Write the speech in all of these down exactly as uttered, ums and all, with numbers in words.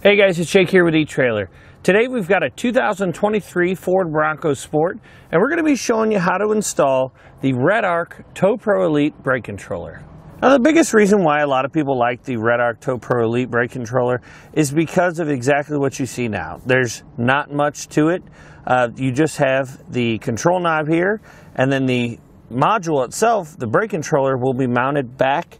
Hey guys, it's Jake here with eTrailer. Today we've got a two thousand twenty-three Ford Bronco Sport, and we're going to be showing you how to install the Redarc Tow-Pro Elite brake controller. Now, the biggest reason why a lot of people like the Redarc Tow-Pro Elite brake controller is because of exactly what you see now. There's not much to it. Uh, you just have the control knob here, and then the module itself, the brake controller, will be mounted back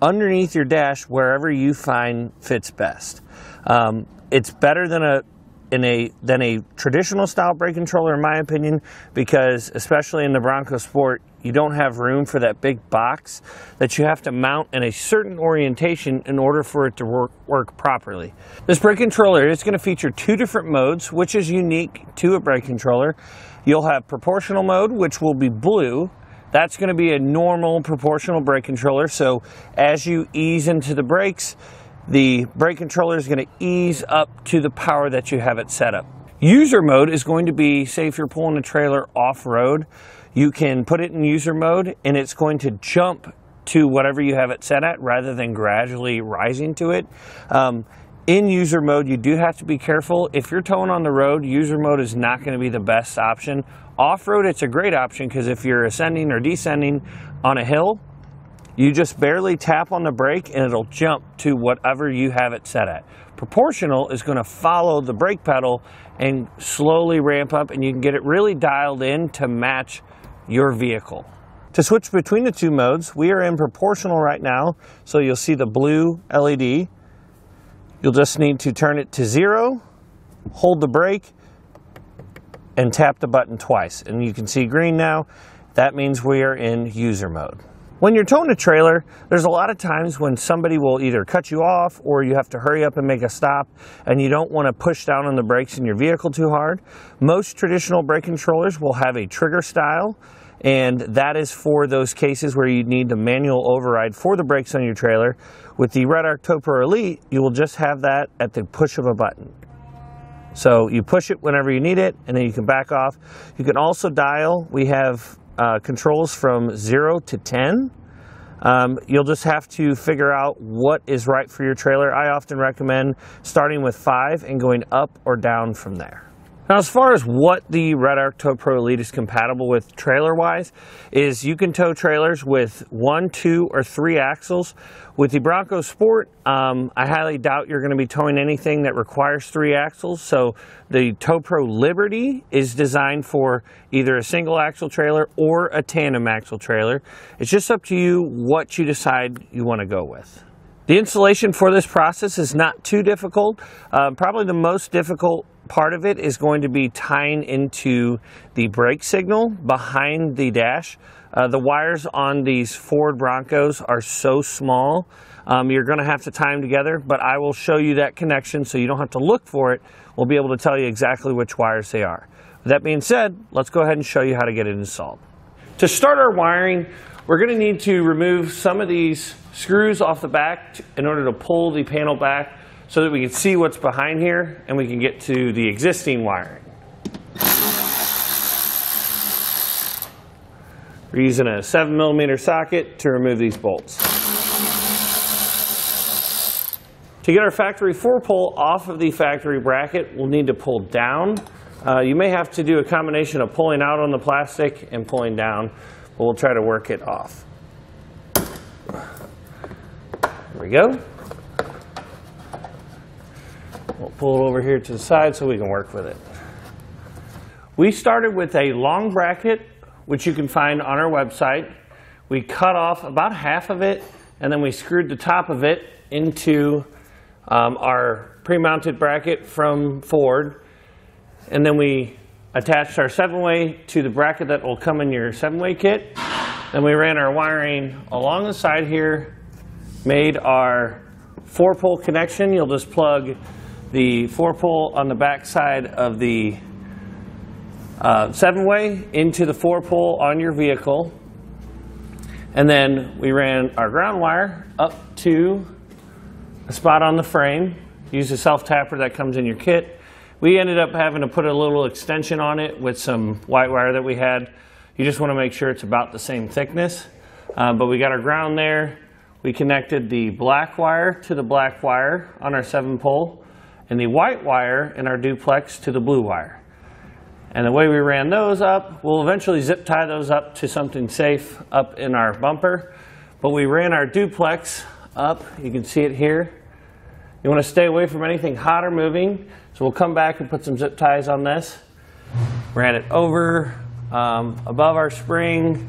underneath your dash wherever you find fits best. Um, it's better than a in a than a traditional style brake controller, in my opinion, because especially in the Bronco Sport, you don't have room for that big box that you have to mount in a certain orientation in order for it to work, work properly. This brake controller is going to feature two different modes, which is unique to a brake controller. You'll have proportional mode, which will be blue. That's going to be a normal proportional brake controller, so as you ease into the brakes, the brake controller is going to ease up to the power that you have it set up. User mode is going to be, say if you're pulling a trailer off-road, you can put it in user mode and it's going to jump to whatever you have it set at rather than gradually rising to it. Um, in user mode, you do have to be careful. If you're towing on the road, user mode is not going to be the best option. Off-road, it's a great option because if you're ascending or descending on a hill, you just barely tap on the brake and it'll jump to whatever you have it set at. Proportional is going to follow the brake pedal and slowly ramp up, and you can get it really dialed in to match your vehicle. To switch between the two modes, we are in proportional right now, so you'll see the blue L E D. You'll just need to turn it to zero, hold the brake, and tap the button twice. And you can see green now. That means we are in user mode. When you're towing a trailer, there's a lot of times when somebody will either cut you off or you have to hurry up and make a stop, and you don't want to push down on the brakes in your vehicle too hard. Most traditional brake controllers will have a trigger style, and that is for those cases where you need the manual override for the brakes on your trailer. With the Redarc Tow-Pro Elite, you will just have that at the push of a button. So you push it whenever you need it, and then you can back off. You can also dial. We have Uh, controls from zero to ten. Um, you'll just have to figure out what is right for your trailer. I often recommend starting with five and going up or down from there. Now, as far as what the Redarc Tow-Pro Elite is compatible with trailer-wise, is you can tow trailers with one, two, or three axles. With the Bronco Sport, um, I highly doubt you're going to be towing anything that requires three axles, so the Tow-Pro Liberty is designed for either a single axle trailer or a tandem axle trailer. It's just up to you what you decide you want to go with. The installation for this process is not too difficult. Uh, probably the most difficult part of it is going to be tying into the brake signal behind the dash. Uh, the wires on these Ford Broncos are so small, um, you're going to have to tie them together, but I will show you that connection so you don't have to look for it. We'll be able to tell you exactly which wires they are. With that being said, let's go ahead and show you how to get it installed. To start our wiring, we're going to need to remove some of these screws off the back in order to pull the panel back so that we can see what's behind here and we can get to the existing wiring. We're using a seven millimeter socket to remove these bolts. To get our factory four pole off of the factory bracket, we'll need to pull down. Uh, you may have to do a combination of pulling out on the plastic and pulling down, but we'll try to work it off. There we go. We'll pull it over here to the side so we can work with it. We started with a long bracket, which you can find on our website. We cut off about half of it, and then we screwed the top of it into um, our pre-mounted bracket from Ford. And then we attached our seven way to the bracket that will come in your seven way kit. Then we ran our wiring along the side here, made our four pole connection. You'll just plug the four pole on the back side of the uh, seven way into the four pole on your vehicle. And then we ran our ground wire up to a spot on the frame. Use a self-tapper that comes in your kit. We ended up having to put a little extension on it with some white wire that we had. You just want to make sure it's about the same thickness. Uh, but we got our ground there. We connected the black wire to the black wire on our seven pole. and the white wire in our duplex to the blue wire. And the way we ran those up, we'll eventually zip tie those up to something safe up in our bumper. But we ran our duplex up, you can see it here. You want to stay away from anything hot or moving, so we'll come back and put some zip ties on this. Ran it over, um, above our spring,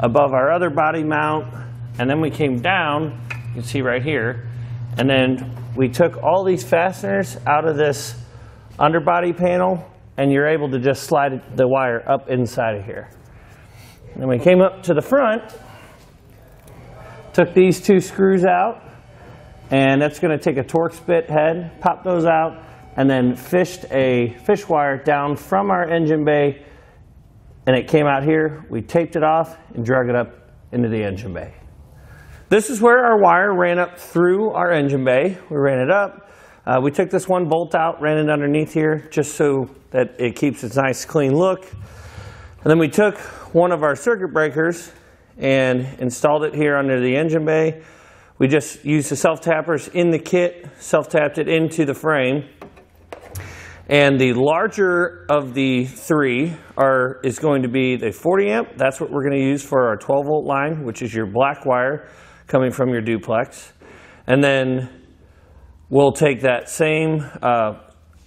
above our other body mount, and then we came down, you can see right here, and then we took all these fasteners out of this underbody panel, and you're able to just slide the wire up inside of here. And then we came up to the front, took these two screws out, and that's going to take a Torx bit head, pop those out, and then fished a fish wire down from our engine bay, and it came out here. We taped it off and drug it up into the engine bay. This is where our wire ran up through our engine bay. We ran it up. Uh, we took this one bolt out, ran it underneath here just so that it keeps its nice clean look. And then we took one of our circuit breakers and installed it here under the engine bay. We just used the self-tappers in the kit, self-tapped it into the frame. And the larger of the three are, is going to be the forty amp. That's what we're going to use for our twelve volt line, which is your black wire coming from your duplex. And then we'll take that same, uh,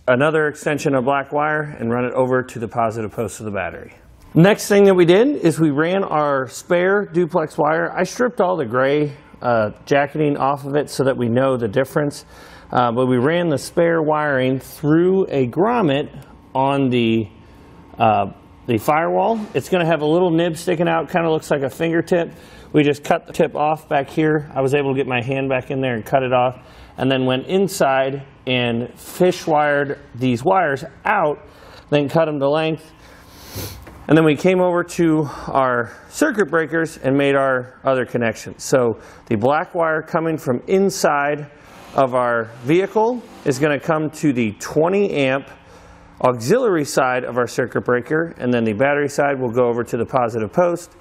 another extension of black wire and run it over to the positive post of the battery. Next thing that we did is we ran our spare duplex wire. I stripped all the gray uh, jacketing off of it so that we know the difference. Uh, but we ran the spare wiring through a grommet on the, uh, the firewall. It's going to have a little nib sticking out, kind of looks like a fingertip. We just cut the tip off back here. I was able to get my hand back in there and cut it off, and then went inside and fish wired these wires out, then cut them to length. And then we came over to our circuit breakers and made our other connections. So the black wire coming from inside of our vehicle is going to come to the twenty amp auxiliary side of our circuit breaker, and then the battery side will go over to the positive post.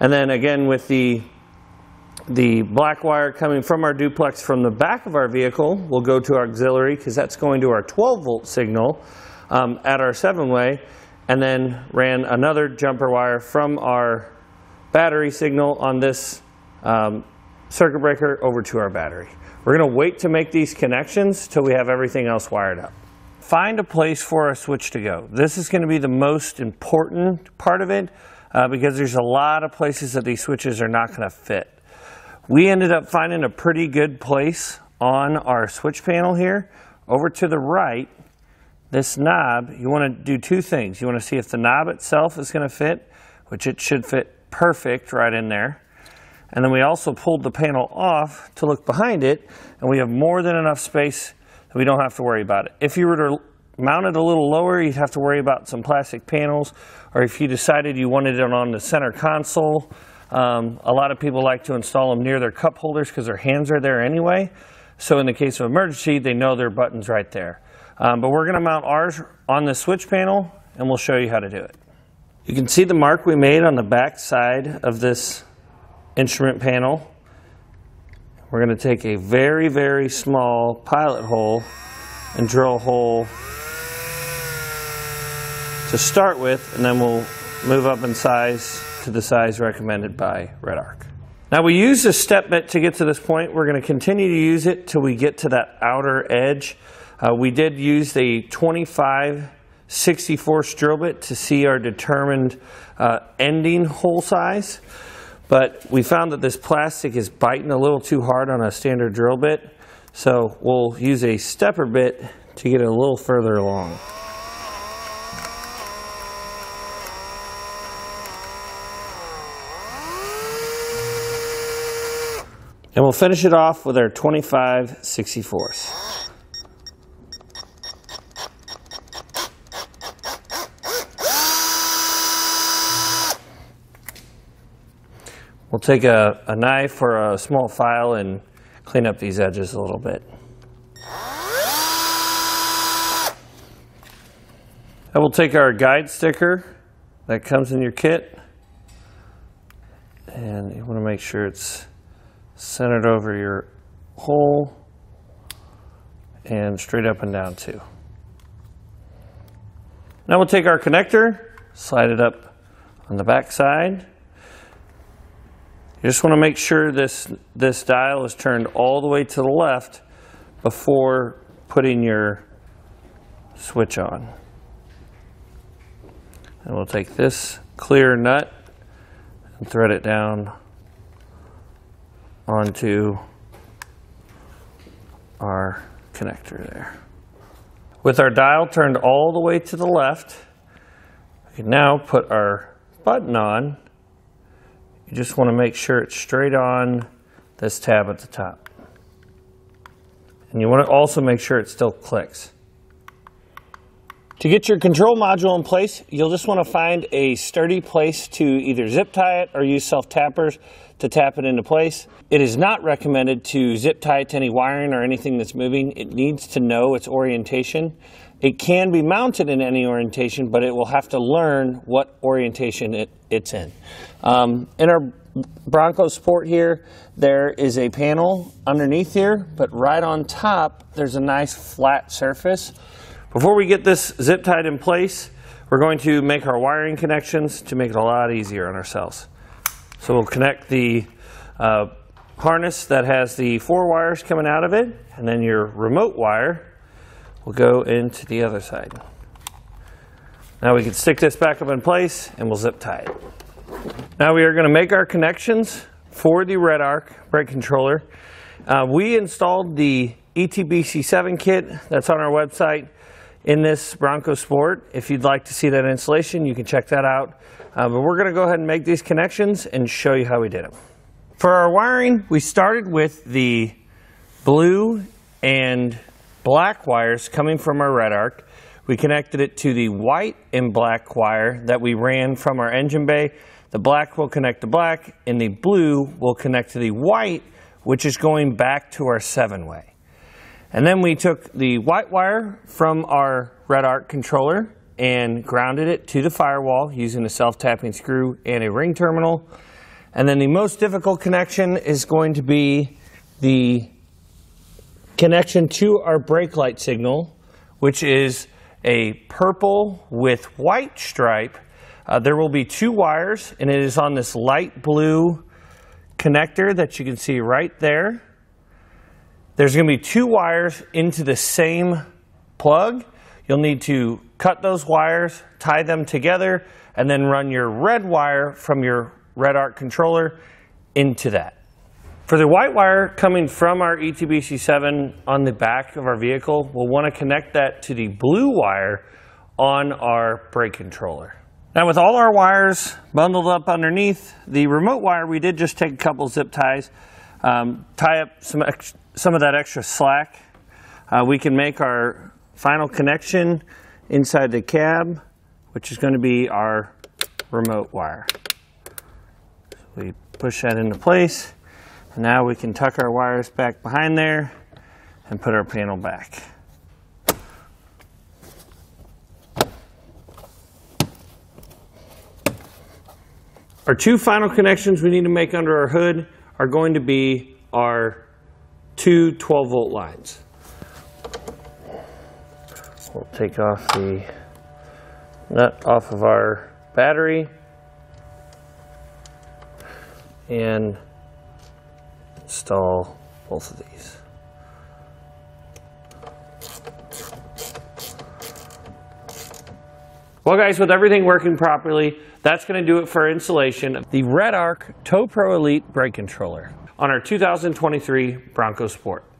And then again with the the black wire coming from our duplex from the back of our vehicle will go to our auxiliary, because that's going to our twelve volt signal um, at our seven way, and then ran another jumper wire from our battery signal on this um, circuit breaker over to our battery. We're going to wait to make these connections till we have everything else wired up. Find a place for our switch to go. This is going to be the most important part of it uh, because there's a lot of places that these switches are not going to fit. We ended up finding a pretty good place on our switch panel here. Over to the right, this knob, you want to do two things. You want to see if the knob itself is going to fit, which it should fit perfect right in there. And then we also pulled the panel off to look behind it, and we have more than enough space that we don't have to worry about it. If you were to mount it a little lower, you'd have to worry about some plastic panels, or if you decided you wanted it on the center console. Um, a lot of people like to install them near their cup holders because their hands are there anyway. So in the case of emergency, they know their button's right there. Um, but we're going to mount ours on the switch panel, and we'll show you how to do it. You can see the mark we made on the back side of this instrument panel. We're going to take a very, very small pilot hole and drill a hole to start with, and then we'll move up in size to the size recommended by Redarc. Now, we use this step bit to get to this point. We're going to continue to use it till we get to that outer edge. Uh, we did use the twenty-five sixty-fourths drill bit to see our determined uh, ending hole size. But we found that this plastic is biting a little too hard on a standard drill bit, so we'll use a stepper bit to get it a little further along. And we'll finish it off with our twenty-five sixty-fourths. We'll take a, a knife or a small file and clean up these edges a little bit. And we'll take our guide sticker that comes in your kit, and you want to make sure it's centered over your hole, and straight up and down too. Now we'll take our connector, slide it up on the back side. You just want to make sure this, this dial is turned all the way to the left before putting your switch on. And we'll take this clear nut and thread it down onto our connector there. With our dial turned all the way to the left, we can now put our button on. You just want to make sure it's straight on this tab at the top. And you want to also make sure it still clicks. To get your control module in place, you'll just want to find a sturdy place to either zip tie it or use self-tappers to tap it into place. It is not recommended to zip tie it to any wiring or anything that's moving. It needs to know its orientation. It can be mounted in any orientation, but it will have to learn what orientation it, it's in. Um, in our Bronco Sport here, there is a panel underneath here, but right on top, there's a nice flat surface. Before we get this zip tied in place, we're going to make our wiring connections to make it a lot easier on ourselves. So we'll connect the uh, harness that has the four wires coming out of it, and then your remote wire will go into the other side. Now we can stick this back up in place and we'll zip tie it. Now we are going to make our connections for the Redarc brake controller. Uh, we installed the E T B C seven kit that's on our website in this Bronco Sport. If you'd like to see that installation, you can check that out. Uh, but we're gonna go ahead and make these connections and show you how we did them. For our wiring, we started with the blue and black wires coming from our Redarc. We connected it to the white and black wire that we ran from our engine bay. The black will connect to black and the blue will connect to the white, which is going back to our seven way. And then we took the white wire from our Redarc controller and grounded it to the firewall using a self-tapping screw and a ring terminal. And then the most difficult connection is going to be the connection to our brake light signal, which is a purple with white stripe. Uh, there will be two wires, and it is on this light blue connector that you can see right there. There's going to be two wires into the same plug. You'll need to cut those wires, tie them together, and then run your red wire from your Redarc controller into that. For the white wire coming from our E T B C seven on the back of our vehicle, we'll want to connect that to the blue wire on our brake controller. Now with all our wires bundled up underneath the remote wire, we did just take a couple zip ties, um, tie up some extra some of that extra slack. Uh, we can make our final connection inside the cab, which is going to be our remote wire. So we push that into place, and now we can tuck our wires back behind there and put our panel back. Our two final connections we need to make under our hood are going to be our two twelve volt lines. We'll take off the nut off of our battery and install both of these. Well guys, with everything working properly, that's going to do it for installation of the Redarc Tow-Pro Elite brake controller on our two thousand twenty-three Bronco Sport.